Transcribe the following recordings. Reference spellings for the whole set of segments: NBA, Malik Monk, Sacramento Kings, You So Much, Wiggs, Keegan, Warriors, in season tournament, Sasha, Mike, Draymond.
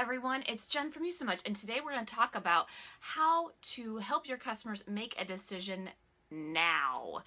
everyone, it's Jen from You So Much, and today we're going to talk about how to help your customers make a decision now.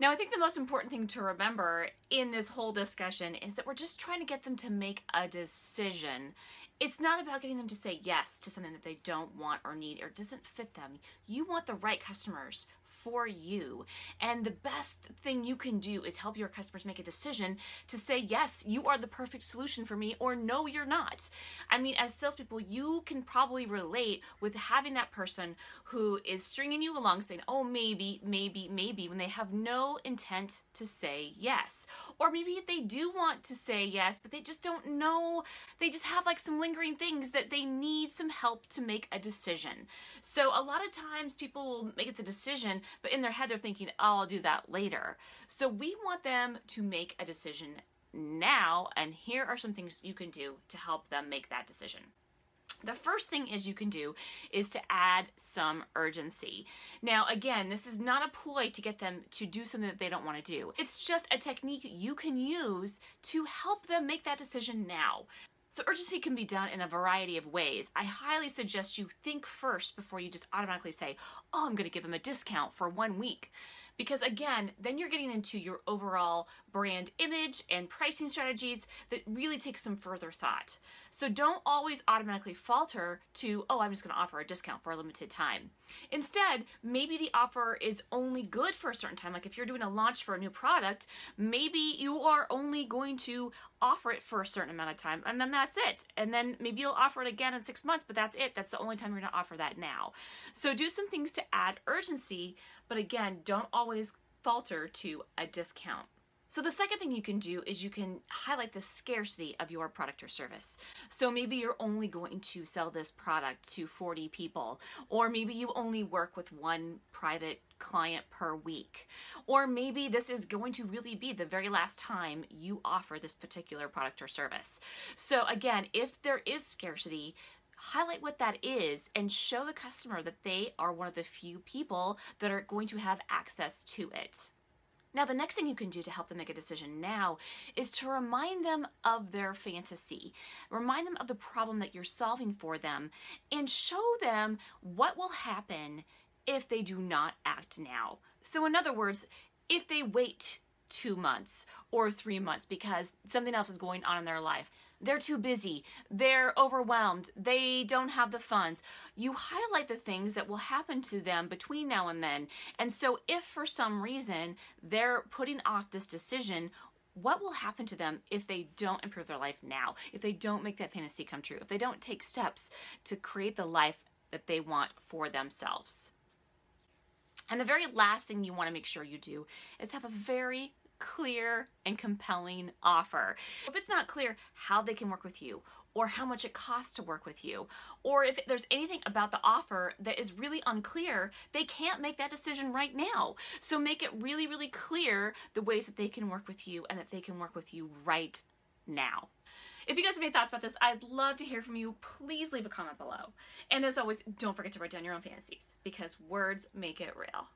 Now, I think the most important thing to remember in this whole discussion is that we're just trying to get them to make a decision. It's not about getting them to say yes to something that they don't want or need or doesn't fit them. You want the right customers for you. And the best thing you can do is help your customers make a decision to say, yes, you are the perfect solution for me, or no, you're not. I mean, as salespeople, you can probably relate with having that person who is stringing you along saying, oh, maybe, maybe, maybe, when they have no intent to say yes. Or maybe if they do want to say yes, but they just don't know, they just have like some lingering things that they need some help to make a decision. So a lot of times people will make the decision, but in their head, they're thinking, oh, I'll do that later. So we want them to make a decision now, and here are some things you can do to help them make that decision. The first thing you can do is to add some urgency. Now, again, this is not a ploy to get them to do something that they don't want to do. It's just a technique you can use to help them make that decision now. So urgency can be done in a variety of ways. I highly suggest you think first before you just automatically say, oh, I'm going to give them a discount for 1 week. Because again, then you're getting into your overall brand image and pricing strategies that really take some further thought. So don't always automatically falter to, oh, I'm just going to offer a discount for a limited time. Instead, maybe the offer is only good for a certain time. Like if you're doing a launch for a new product, maybe you are only going to offer it for a certain amount of time, and then that's it. And then maybe you'll offer it again in 6 months, but that's it. That's the only time you're going to offer that now. So do some things to add urgency, but again, don't always falter to a discount. So the second thing you can do is you can highlight the scarcity of your product or service. So maybe you're only going to sell this product to 40 people, or maybe you only work with one private client per week, or maybe this is going to really be the very last time you offer this particular product or service. So again, if there is scarcity, highlight what that is and show the customer that they are one of the few people that are going to have access to it. Now, the next thing you can do to help them make a decision now is to remind them of their fantasy. Remind them of the problem that you're solving for them and show them what will happen if they do not act now. So in other words, if they wait 2 months or 3 months because something else is going on in their life, they're too busy, they're overwhelmed, they don't have the funds. You highlight the things that will happen to them between now and then. And so if for some reason they're putting off this decision, what will happen to them if they don't improve their life now? If they don't make that fantasy come true? If they don't take steps to create the life that they want for themselves? And the very last thing you want to make sure you do is have a very clear and compelling offer. If it's not clear how they can work with you, or how much it costs to work with you, or if there's anything about the offer that is really unclear, they can't make that decision right now. So make it really, really clear the ways that they can work with you and that they can work with you right now. If you guys have any thoughts about this, I'd love to hear from you. Please leave a comment below. And as always, don't forget to write down your own fantasies, because words make it real.